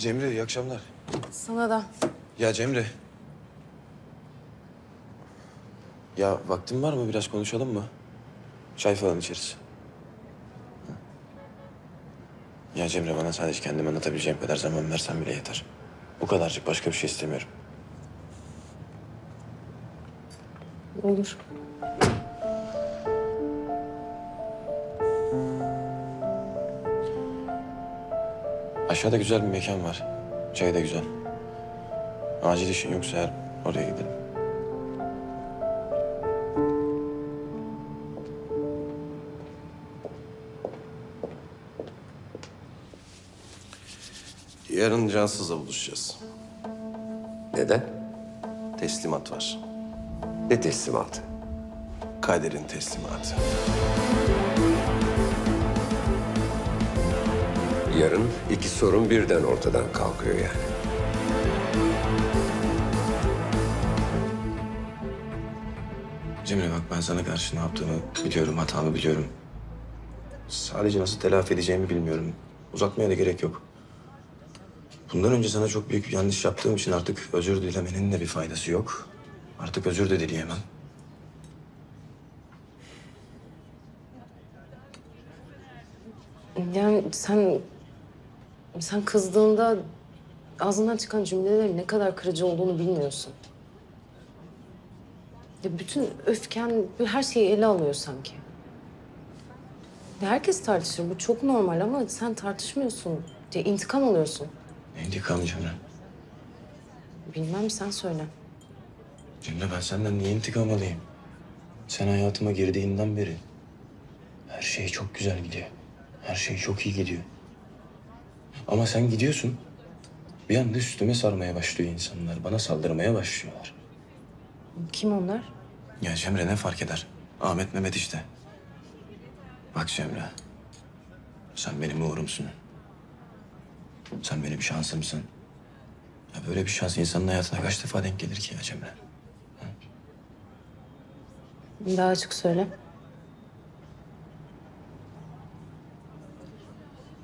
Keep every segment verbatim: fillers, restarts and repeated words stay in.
Cemre, iyi akşamlar. Sana da. Ya Cemre. Ya vaktin var mı? Biraz konuşalım mı? Çay falan içeriz. Ya Cemre, bana sadece kendimi anlatabileceğim kadar zaman versen bile yeter. Bu kadarcık, başka bir şey istemiyorum. Olur. Aşağıda güzel bir mekan var. Çay da güzel. Acil işin yoksa eğer oraya gidelim. Yarın Cansız'la buluşacağız. Neden? Teslimat var. Ne teslimatı? Kader'in teslimatı. Yarın iki sorun birden ortadan kalkıyor yani. Cemre bak, ben sana karşı ne yaptığımı biliyorum, hatamı biliyorum. Sadece nasıl telafi edeceğimi bilmiyorum. Uzatmaya da gerek yok. Bundan önce sana çok büyük yanlış yaptığım için artık özür dilemenin de bir faydası yok. Artık özür de dileyemem. Yani sen... Sen kızdığında ağzından çıkan cümlelerin ne kadar kırıcı olduğunu bilmiyorsun. Ya bütün öfken, her şeyi ele alıyor sanki. Ya herkes tartışır, bu çok normal ama sen tartışmıyorsun. Ya intikam alıyorsun. Ne intikam Cemre? Bilmem, sen söyle. Cemre, ben senden niye intikam alayım? Sen hayatıma girdiğinden beri her şey çok güzel gidiyor. Her şey çok iyi gidiyor. Ama sen gidiyorsun, bir anda üstüme sarmaya başlıyor insanlar. Bana saldırmaya başlıyorlar. Kim onlar? Ya Cemre, ne fark eder? Ahmet, Mehmet işte. Bak Cemre, sen benim uğrumsun. Sen benim şansımsın. Ya böyle bir şans insanın hayatına kaç defa denk gelir ki ya Cemre? Ha? Daha açık söyle.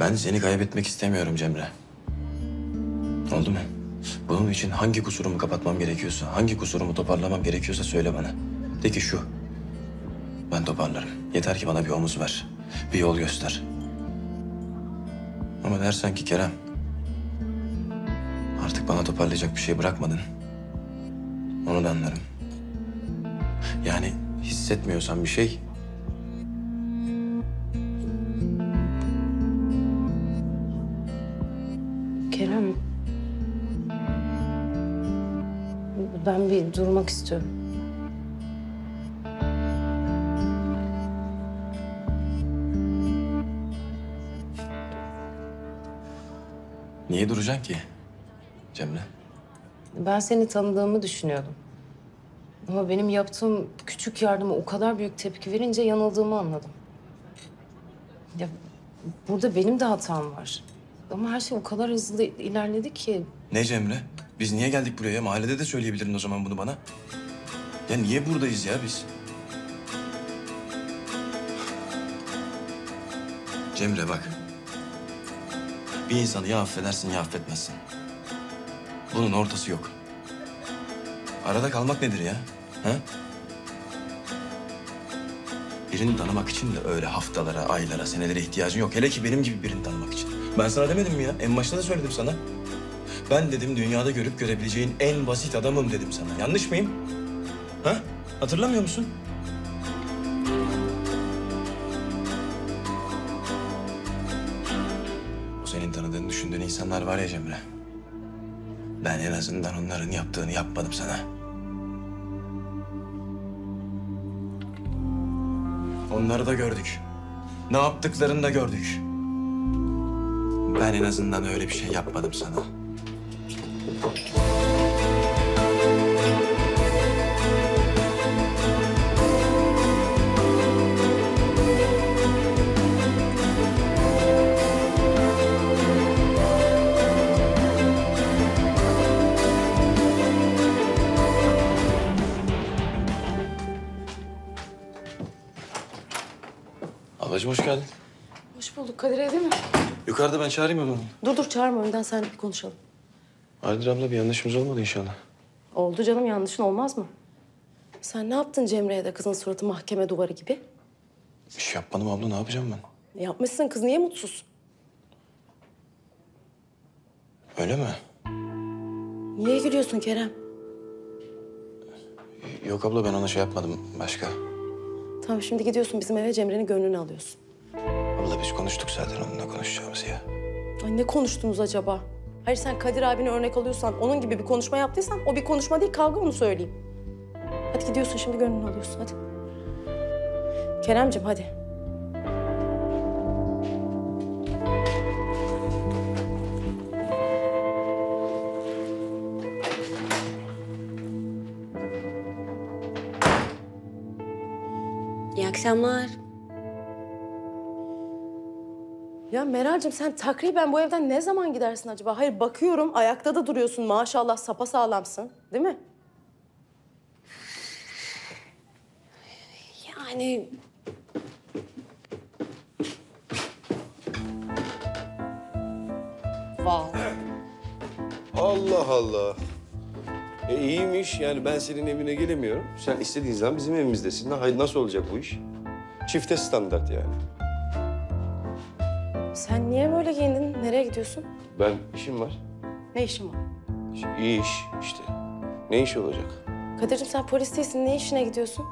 Ben seni kaybetmek istemiyorum Cemre. Oldu mu? Bunun için hangi kusurumu kapatmam gerekiyorsa, hangi kusurumu toparlamam gerekiyorsa söyle bana. De ki şu, ben toparlarım. Yeter ki bana bir omuz ver, bir yol göster. Ama dersen ki Kerem, artık bana toparlayacak bir şey bırakmadın. Onu da anlarım. Yani hissetmiyorsan bir şey... Kerem, ben bir durmak istiyorum. Niye duracaksın ki Cemre? Ben seni tanıdığımı düşünüyordum. Ama benim yaptığım küçük yardıma o kadar büyük tepki verince yanıldığımı anladım. Ya burada benim de hatam var. Ama her şey o kadar hızlı ilerledi ki... Ne Cemre? Biz niye geldik buraya? Mahallede de söyleyebilirdin o zaman bunu bana. Ya niye buradayız ya biz? Cemre bak. Bir insanı ya affedersin ya affetmezsin. Bunun ortası yok. Arada kalmak nedir ya? Ha? Birini tanımak için de öyle haftalara, aylara, senelere ihtiyacın yok. Hele ki benim gibi birini tanımak için. Ben sana demedim mi ya? En başta da söyledim sana. Ben dedim dünyada görüp görebileceğin en basit adamım dedim sana. Yanlış mıyım? Ha? Hatırlamıyor musun? O senin tanıdığın, düşündüğün insanlar var ya Cemre. Ben en azından onların yaptığını yapmadım sana. Onları da gördük. Ne yaptıklarını da gördük. Ben en azından öyle bir şey yapmadım sana. Ablacığım hoş geldin. Hoş bulduk. Kadir evde mi? Yukarıda ben çağırayım mı onu? Dur dur çağırma, önden sen bir konuşalım. Aylin abla bir yanlışımız olmadı inşallah. Oldu canım, yanlışın olmaz mı? Sen ne yaptın Cemre'ye de kızın suratı mahkeme duvarı gibi? Bir şey yapmadım abla, ne yapacağım ben? Yapmışsın, kız niye mutsuz? Öyle mi? Niye gülüyorsun Kerem? Yok abla, ben ona şey yapmadım başka. Tamam, şimdi gidiyorsun bizim eve, Cemre'nin gönlünü alıyorsun. Abla biz konuştuk zaten onunla konuşacağımızı ya. Ay ne konuştunuz acaba? Hayır sen Kadir abini örnek alıyorsan, onun gibi bir konuşma yaptıysan o bir konuşma değil kavga, onu söyleyeyim. Hadi gidiyorsun şimdi, gönlünü alıyorsun hadi. Keremciğim hadi. İyi akşamlar. Ya Meral'cığım sen takriben bu evden ne zaman gidersin acaba? Hayır bakıyorum ayakta da duruyorsun, maşallah sapasağlamsın değil mi? Yani... Vallahi. Allah Allah. E iyiymiş yani, ben senin evine gelemiyorum. Sen istediğin zaman bizim evimizdesin. Hayır nasıl olacak bu iş? Çifte standart yani. Sen niye böyle giyindin? Nereye gidiyorsun? Ben işim var. Ne işin var? İyi iş işte. Ne iş olacak? Kadir'cim sen polis değilsin. Ne işine gidiyorsun?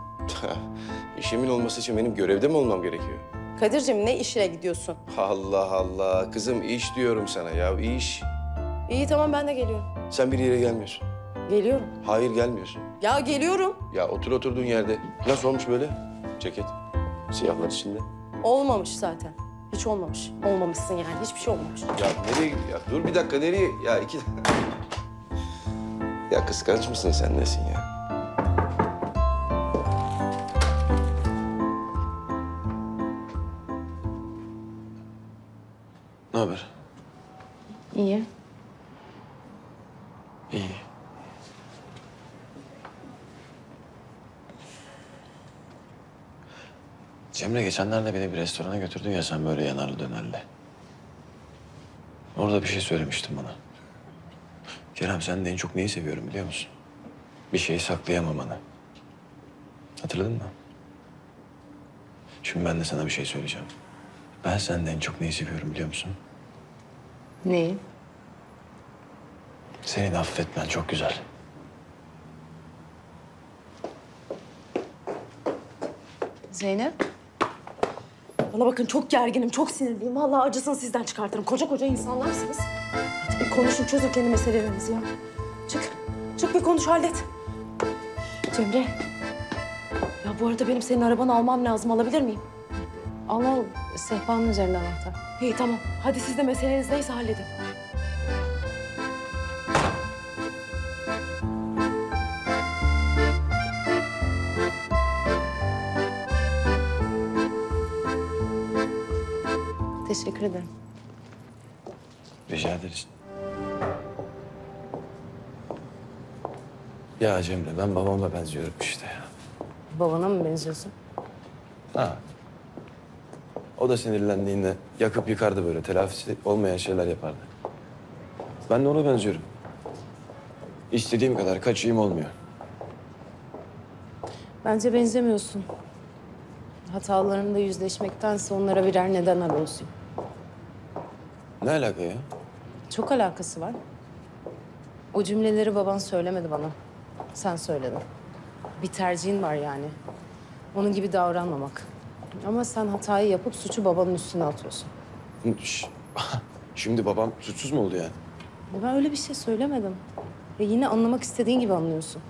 İşimin olması için benim görevde mi olmam gerekiyor? Kadir'cim ne işine gidiyorsun? Allah Allah. Kızım iş diyorum sana ya, iş. İyi tamam, ben de geliyorum. Sen bir yere gelmiyorsun. Geliyorum. Hayır gelmiyorsun. Ya geliyorum. Ya otur oturduğun yerde. Nasıl olmuş böyle? Ceket. Siyahlar içinde. Olmamış zaten. Hiç olmamış. Olmamışsın yani. Hiçbir şey olmamış. Ya nereye ya? Dur bir dakika, nereye? Ya iki dakika. Ya kıskanç mısın sen, nesin ya? Ne haber? İyi. İyi. Cemre geçenlerde beni bir restorana götürdün ya sen, böyle yanarlı dönerli. Orada bir şey söylemiştin bana. Kerem sen de en çok neyi seviyorum biliyor musun? Bir şeyi saklayamamanı. Hatırladın mı? Şimdi ben de sana bir şey söyleyeceğim. Ben senden en çok neyi seviyorum biliyor musun? Neyi? Senin affetmen çok güzel. Zeynep. Bana bakın çok gerginim, çok sinirliyim. Vallahi acısını sizden çıkartırım. Koca koca insanlarsınız. Artık bir konuşun, çözün kendi meselelerinizi ya. Çık, çık bir konuş, hallet. Cemre. Ya bu arada benim senin arabanı almam lazım. Alabilir miyim? Al al, sehpanın üzerinde anahtar. İyi tamam. Hadi siz de meseleniz neyse halledin. Teşekkür ederim. Rica ederiz. Ya Cemre, ben babama benziyorum işte ya. Babana mı benziyorsun? Ha. O da sinirlendiğinde yakıp yıkardı böyle, telafisi olmayan şeyler yapardı. Ben de ona benziyorum. İstediğim kadar kaçayım olmuyor. Bence benzemiyorsun. Hatalarında yüzleşmektense onlara birer neden arıyorsun. Ne alaka ya? Çok alakası var. O cümleleri baban söylemedi bana. Sen söyledin. Bir tercihin var yani. Onun gibi davranmamak. Ama sen hatayı yapıp suçu babanın üstüne atıyorsun. Şimdi babam suçsuz mu oldu yani? Ben öyle bir şey söylemedim. Ve yine anlamak istediğin gibi anlıyorsun.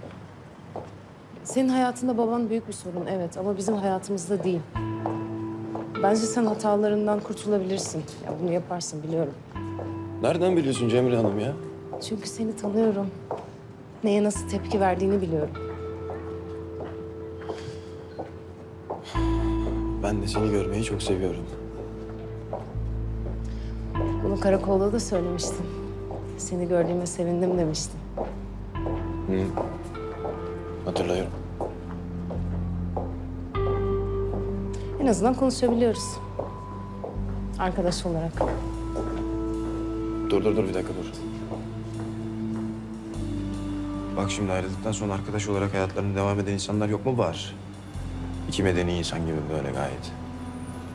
Senin hayatında baban büyük bir sorun evet, ama bizim hayatımızda değil. Bence sen hatalarından kurtulabilirsin. Ya bunu yaparsın biliyorum. Nereden biliyorsun Cemre Hanım ya? Çünkü seni tanıyorum. Neye nasıl tepki verdiğini biliyorum. Ben de seni görmeyi çok seviyorum. Bunu karakolda da söylemiştin. Seni gördüğüme sevindim demiştin. Hı. Hatırlıyorum. En azından konuşabiliyoruz. arkadaş olarak. Dur, dur, dur. Bir dakika dur. Bak şimdi ayrıldıktan sonra arkadaş olarak hayatlarına devam eden insanlar yok mu? Var. İki medeni insan gibi böyle gayet.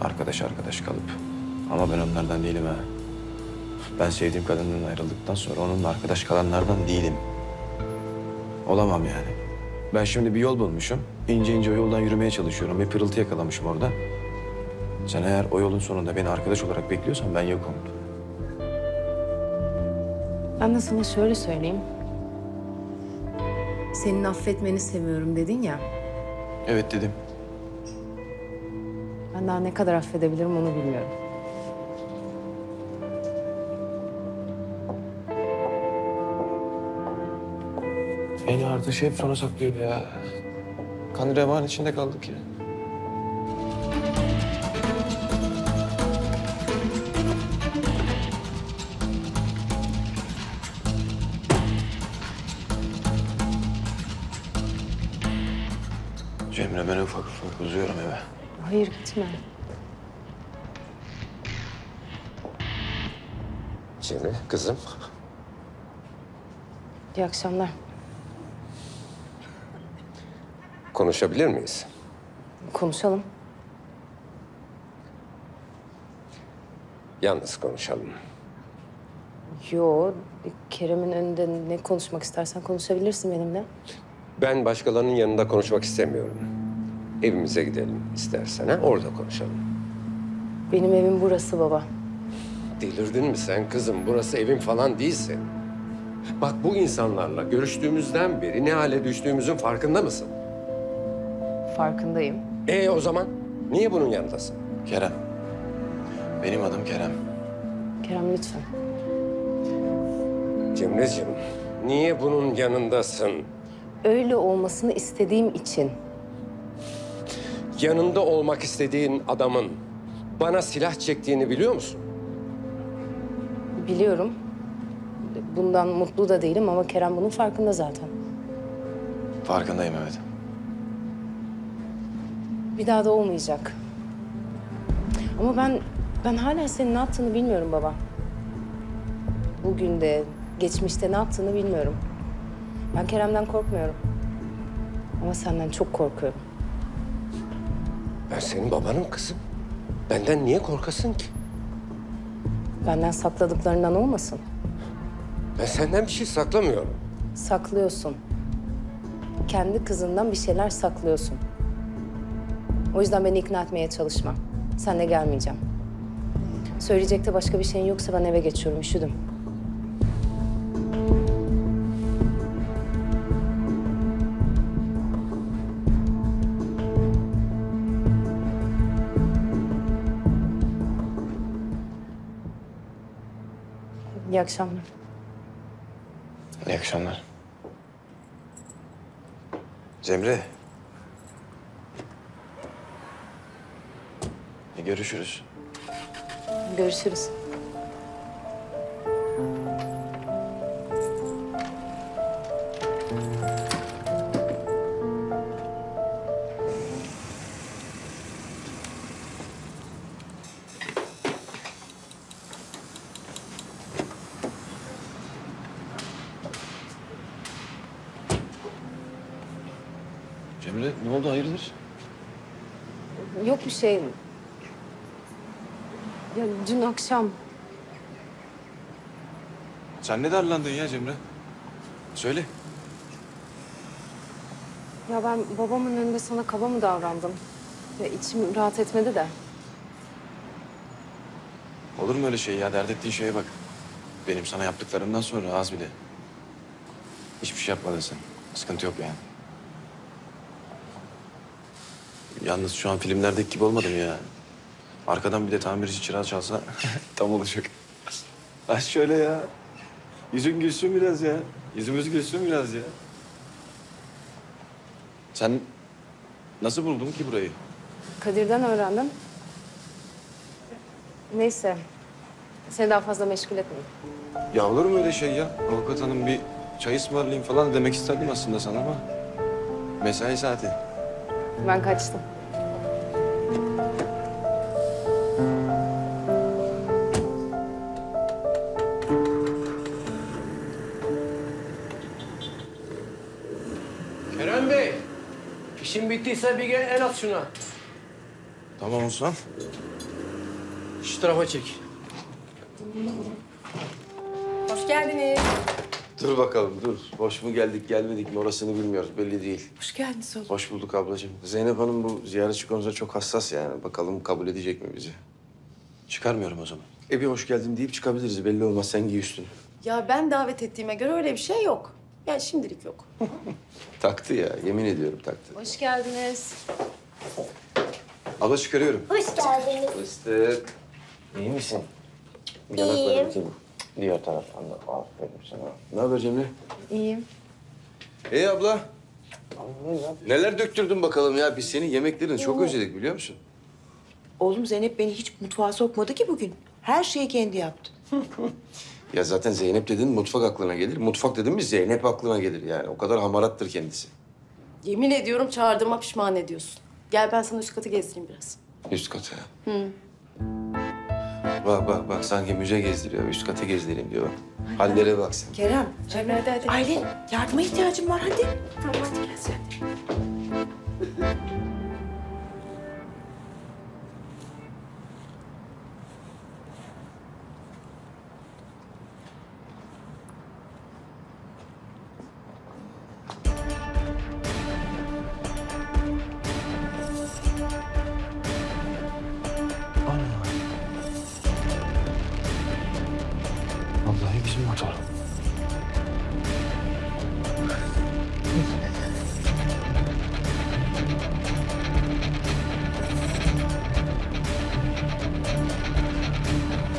Arkadaş arkadaş kalıp. Ama ben onlardan değilim ha. Ben sevdiğim kadından ayrıldıktan sonra onunla arkadaş kalanlardan değilim. Olamam yani. Ben şimdi bir yol bulmuşum. İnce ince o yoldan yürümeye çalışıyorum. Bir pırıltı yakalamışım orada. Sen eğer o yolun sonunda beni arkadaş olarak bekliyorsan ben yokum. Ben de sana şöyle söyleyeyim. Senin affetmeni seviyorum dedin ya. Evet dedim. Ben daha ne kadar affedebilirim onu bilmiyorum. Beni artık hep sona saklıyor ya. Kan revan içinde kaldık ya. Cemre, ben ufak ufak uzuyorum eve. Hayır, gitme. Cemre, kızım. İyi akşamlar. Konuşabilir miyiz? Konuşalım. Yalnız konuşalım. Yo, Kerem'in önünde ne konuşmak istersen konuşabilirsin benimle. Ben başkalarının yanında konuşmak istemiyorum. Evimize gidelim istersen, ha? Orada konuşalım. Benim evim burası baba. Delirdin mi sen kızım? Burası evim falan değilsin. Bak bu insanlarla görüştüğümüzden beri ne hale düştüğümüzün farkında mısın? Farkındayım. Ee o zaman niye bunun yanındasın? Kerem. Benim adım Kerem. Kerem lütfen. Cemreciğim, niye bunun yanındasın? Öyle olmasını istediğim için. Yanında olmak istediğin adamın bana silah çektiğini biliyor musun? Biliyorum. Bundan mutlu da değilim ama Kerem bunun farkında zaten. Farkındayım evet. Bir daha da olmayacak. Ama ben ben hala senin ne yaptığını bilmiyorum baba. Bugün de geçmişte ne yaptığını bilmiyorum. Ben Kerem'den korkmuyorum. Ama senden çok korkuyorum. Ben senin babanım kızım. Benden niye korkasın ki? Benden sakladıklarından olmasın. Ben senden bir şey saklamıyorum. Saklıyorsun. Kendi kızından bir şeyler saklıyorsun. O yüzden beni ikna etmeye çalışma. Seninle gelmeyeceğim. Söyleyecek de başka bir şeyin yoksa ben eve geçiyorum. Üşüdüm. İyi akşamlar. İyi akşamlar. Cemre. E, görüşürüz. Görüşürüz. Cemre, ne oldu? Hayırdır? Yok bir şey. Ya dün akşam. Sen ne darlandın ya Cemre? Söyle. Ya ben babamın önünde sana kaba mı davrandım? Ya içim rahat etmedi de. Olur mu öyle şey ya? Dert ettiğin şeye bak. Benim sana yaptıklarımdan sonra az bile. Hiçbir şey yapmadın sen. Sıkıntı yok yani. Yalnız şu an filmlerdeki gibi olmadım ya. Arkadan bir de tamirci çırağı çalsa tam olacak. Aç şöyle ya. Yüzün gülsün biraz ya. Yüzümüz gülsün biraz ya. Sen nasıl buldun ki burayı? Kadir'den öğrendim. Neyse. Seni daha fazla meşgul etmeyeyim. Ya olur mu öyle şey ya? Avukat hanım bir çay ısmarlayayım falan demek isterdim aslında sana ama. Mesai saati. Ben kaçtım. İşin bittiyse bir gel el at şuna. Tamam Osman. Şu tarafa çek. Hoş geldiniz. Dur bakalım dur. Boş mu geldik gelmedik mi orasını bilmiyoruz. Belli değil. Hoş geldiniz oğlum. Hoş bulduk ablacığım. Zeynep Hanım bu ziyaretçi konusunda çok hassas yani. Bakalım kabul edecek mi bizi? Çıkarmıyorum o zaman. E bir hoş geldin deyip çıkabiliriz. Belli olmaz. Sen giy üstünü. Ya ben davet ettiğime göre öyle bir şey yok. Yani şimdilik yok. Taktı ya. Yemin ediyorum taktı. Hoş geldiniz. Abla çıkarıyorum. Hoş geldiniz. Fıstık. İyi misin? İyiyim. Diğer taraftan da aferin sana. Ne haber Cemre? İyiyim. İyi abla. Neler döktürdün bakalım ya. Biz senin yemeklerini çok özledik biliyor musun? Oğlum Zeynep beni hiç mutfağa sokmadı ki bugün. Her şeyi kendi yaptı. Ya zaten Zeynep dedin mutfak aklına gelir. Mutfak dedin mi Zeynep aklına gelir yani. O kadar hamarattır kendisi. Yemin ediyorum çağırdığıma pişman ediyorsun. Gel ben sana üst katı gezdireyim biraz. Üst katı? Hı. Bak bak bak sanki müze gezdiriyor. Üst katı gezdireyim diyor. Aynen. Hallere bak sen. Kerem, Cemre hadi hadi. Aylin yardıma ihtiyacım var hadi. Tamam hadi gel sen.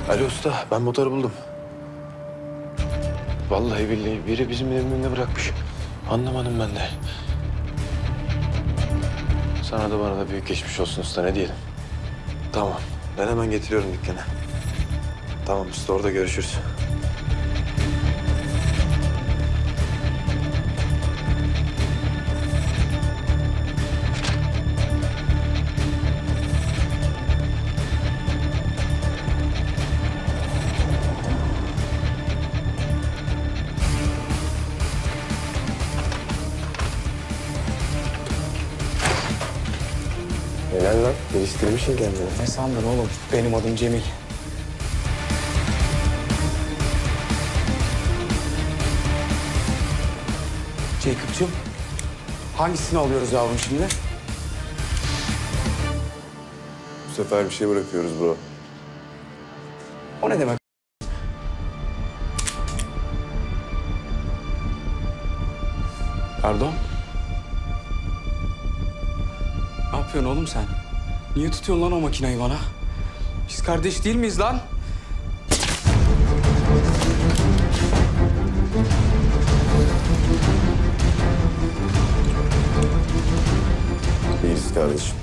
Ali Usta, ben motoru buldum. Vallahi billahi biri bizim evin önüne bırakmış. Anlamadım ben de. Sana da bana da büyük geçmiş olsun usta, ne diyelim. Tamam, ben hemen getiriyorum dükkana. Tamam usta, orada görüşürüz. Geliştirmişsin kendini. Ne sandın oğlum? Benim adım Cemil. Jacob'cığım, hangisini alıyoruz yavrum şimdi? Bu sefer bir şey bırakıyoruz bro. O ne demek? Pardon? Ne yapıyorsun oğlum sen? Niye tutuyorsun lan o makineyi bana? Biz kardeş değil miyiz lan? Değiliz kardeşim.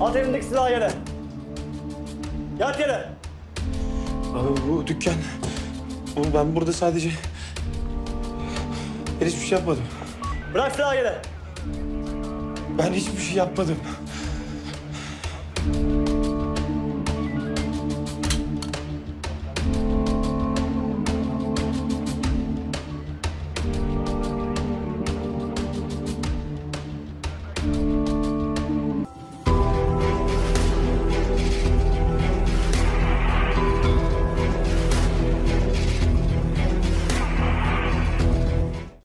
At elindeki silahı yere. Yat yere. Abi bu dükkan. Oğlum ben burada sadece... Ben hiçbir şey yapmadım. Bırak silahı yere. Ben hiçbir şey yapmadım.